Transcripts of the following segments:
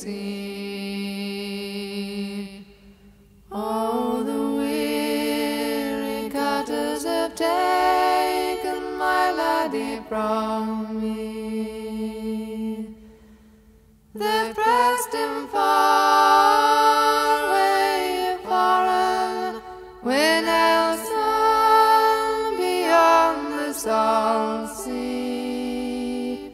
sea. All the weary cutters have taken my laddie from me. They've pressed him far away foreign, when else none beyond the salt sea.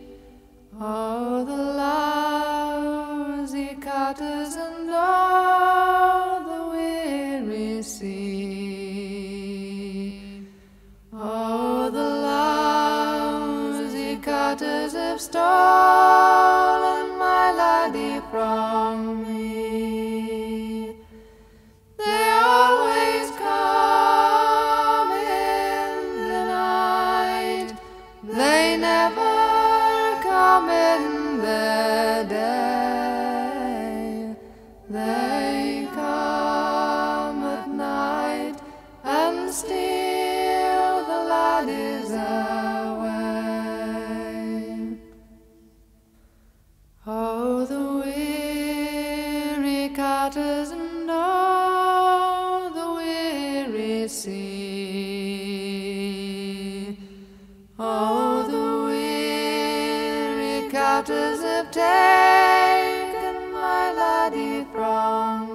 All the lousy cutters and all the weary sea. All the lousy cutters have stolen my laddie from me. They always come in the night, they never come in the day. They come at night and steal the laddies away. Oh, the weary cutters and all the weary sea. Oh, the weary cutters have taken my laddie from